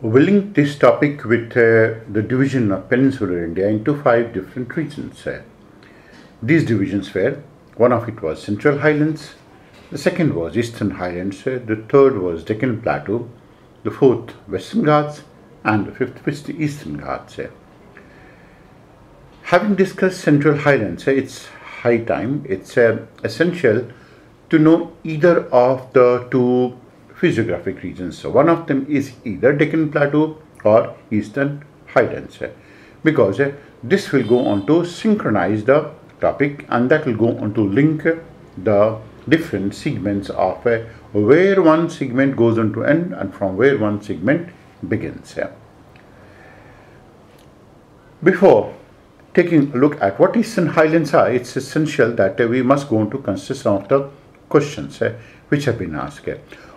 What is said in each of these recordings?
willing this topic with the division of peninsular India into 5 different regions. These divisions were, one of it was Central Highlands, the second was Eastern Highlands, the third was Deccan Plateau, the fourth Western Ghats, and the fifth was Eastern Ghats. Having discussed Central Highlands, it's high time, it's essential to know either of the two physiographic regions. So one of them is either Deccan Plateau or Eastern Highlands, because this will go on to synchronize the topic, and that will go on to link the different segments of where one segment goes on to end and from where one segment begins. Before taking a look at what Eastern Highlands are, it's essential that we must go on to consider some of the questions which have been asked.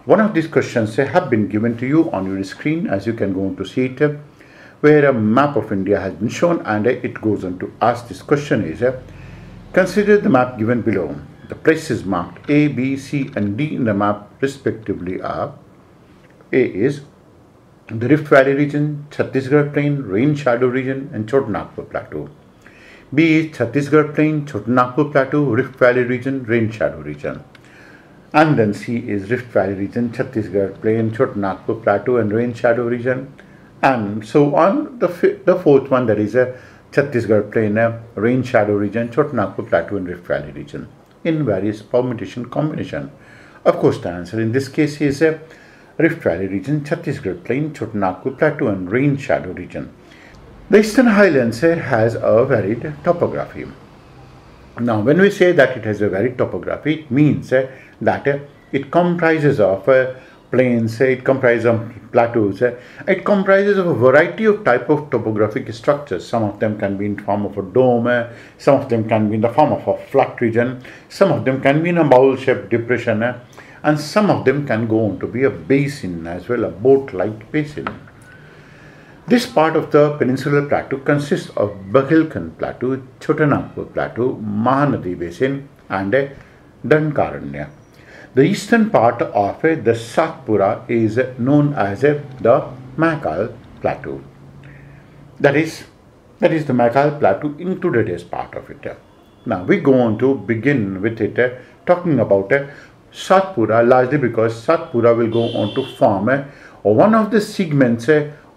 One of these questions have been given to you on your screen, as you can go on to see it, where a map of India has been shown, and it goes on to ask this question is, consider the map given below. The places marked A, B, C and D in the map respectively are: A is the Rift Valley region, Chhattisgarh Plain, Rain Shadow region and Chotanagpur Plateau. B is Chhattisgarh Plain, Chotanagpur Plateau, Rift Valley region, Rain Shadow region. And then C is Rift Valley region, Chhattisgarh Plain, Chotanagpur Plateau and Rain Shadow region, and so on. The fourth one, that is a Chhattisgarh Plain, Rain Shadow region, Chotanagpur Plateau and Rift Valley region, in various permutation combination. Of course, the answer in this case is Rift Valley region, Chhattisgarh Plain, Chotanagpur Plateau and Rain Shadow region. The Eastern Highlands has a varied topography. Now, when we say that it has a varied topography, it means that it comprises of plains, it comprises of plateaus, it comprises of a variety of type of topographic structures. Some of them can be in form of a dome, some of them can be in the form of a flat region, some of them can be in a bowl-shaped depression, and some of them can go on to be a basin as well, a boat-like basin. This part of the Peninsular Plateau consists of Baghelkhand Plateau, Chotanagpur Plateau, Mahanadi Basin and Dandakaranya. The eastern part of the Satpura is known as the Maikal Plateau. That is the Maikal Plateau included as part of it. Now we go on to begin with it talking about Satpura, largely because Satpura will go on to form one of the segments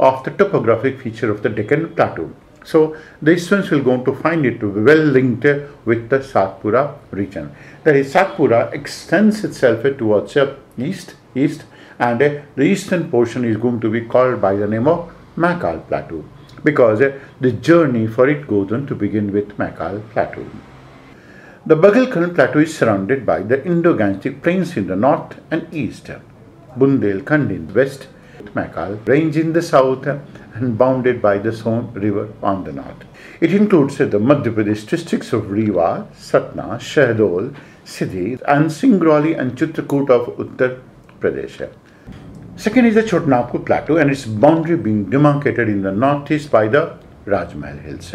of the topographic feature of the Deccan Plateau. So the students will go on to find it well linked with the Satpura region. That is, Satpura extends itself towards east, and the eastern portion is going to be called by the name of Maikal Plateau, because the journey for it goes on to begin with Maikal Plateau. The Baghelkhand Plateau is surrounded by the Indo-Gangetic plains in the north and east, Bundelkhand in the west, Maikal Range in the south, and bounded by the Son River on the north. It includes the Madhya Pradesh districts of Rewa, Satna, Shahdol, Sidhi and Singrauli and Chitrakoot of Uttar Pradesh. Second is the Chotanagpur Plateau, and its boundary being demarcated in the northeast by the Rajmahal Hills.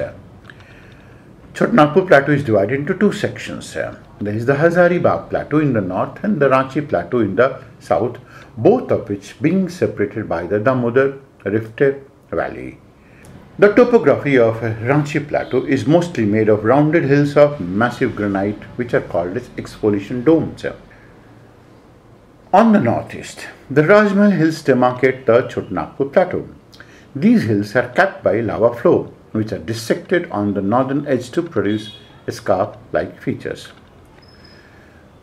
Chotanagpur Plateau is divided into two sections. There is the Hazaribagh Plateau in the north and the Ranchi Plateau in the south, both of which being separated by the Damodar Rifted Valley. The topography of Ranchi Plateau is mostly made of rounded hills of massive granite, which are called as exfoliation domes. On the northeast, the Rajmahal Hills demarcate the Chotanagpur Plateau. These hills are capped by lava flow, which are dissected on the northern edge to produce scarp-like features.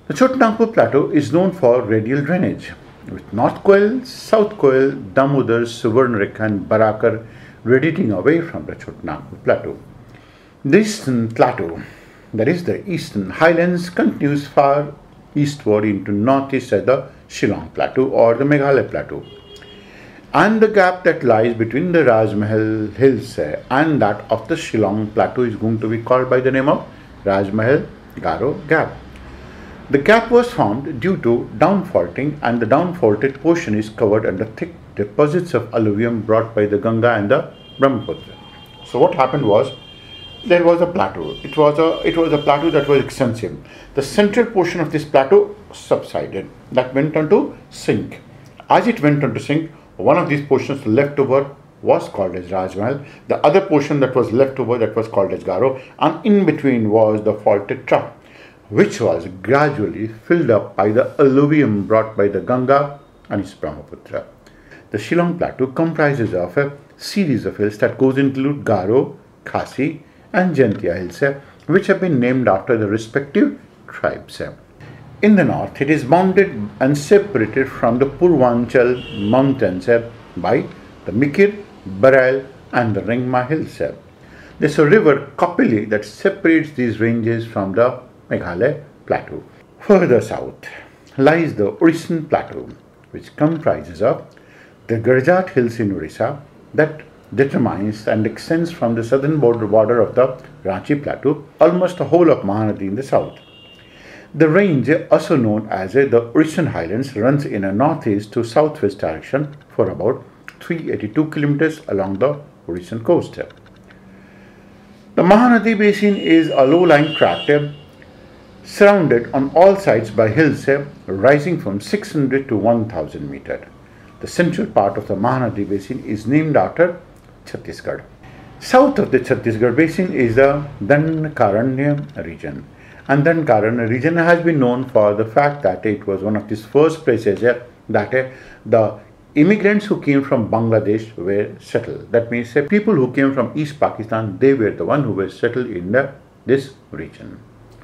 The Chotanagpur Plateau is known for radial drainage, with North Koel, South Koel, Damodar, Subarnarekha and Barakar radiating away from the Chotanagpur Plateau. The Eastern Plateau, that is the Eastern Highlands, continues far eastward into northeast as the Shillong Plateau or the Meghalaya Plateau, and the gap that lies between the Rajmahal Hills and that of the Shillong Plateau is going to be called by the name of Rajmahal Garo Gap. The gap was formed due to downfaulting, and the downfaulted portion is covered under thick deposits of alluvium brought by the Ganga and the Brahmaputra. So what happened was, there was a plateau. It was a plateau that was extensive. The central portion of this plateau subsided. That went on to sink. As it went on to sink, One of these portions left over was called as Rajmahal. The other portion that was left over, that was called as Garo, and in between was the faulted trough, which was gradually filled up by the alluvium brought by the Ganga and its Brahmaputra. The Shillong Plateau comprises of a series of hills that goes include Garo, Khasi and Jaintia Hills, which have been named after the respective tribes. In the north, it is bounded and separated from the Purvanchal mountains by the Mikir, Baral and the Ringma Hills. There is a river Kapili that separates these ranges from the Meghalaya Plateau. Further south lies the Orissan Plateau, which comprises of the Garjat Hills in Orissa that determines and extends from the southern border of the Ranchi Plateau, almost the whole of Mahanadi in the south. The range, also known as the Orissan Highlands, runs in a northeast to southwest direction for about 382 kilometers along the Orissan coast. The Mahanadi Basin is a low-lying tract surrounded on all sides by hills rising from 600 to 1000 meters. The central part of the Mahanadi Basin is named after Chhattisgarh. South of the Chhattisgarh Basin is the Dandakaranya region. And Dandakaranya region has been known for the fact that it was one of the first places that the immigrants who came from Bangladesh were settled. That means people who came from East Pakistan, they were the one who were settled in this region.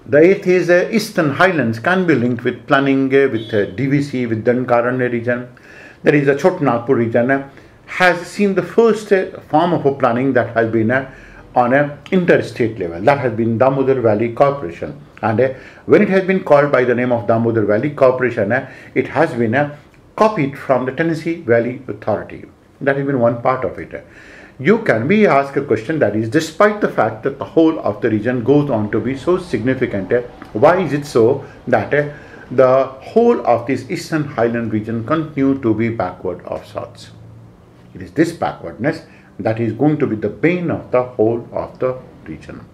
The eighth is Eastern Highlands can be linked with planning, with DVC, with Dandakaranya region. That is the Chotanagpur region has seen the first form of a planning that has been on an interstate level. That has been Damodar Valley Corporation. And when it has been called by the name of Damodar Valley Corporation, it has been copied from the Tennessee Valley Authority. That has been one part of it. You can be asked a question that is, despite the fact that the whole of the region goes on to be so significant, why is it so that the whole of this Eastern Highland region continue to be backward of sorts? It is this backwardness that is going to be the bane of the whole of the region.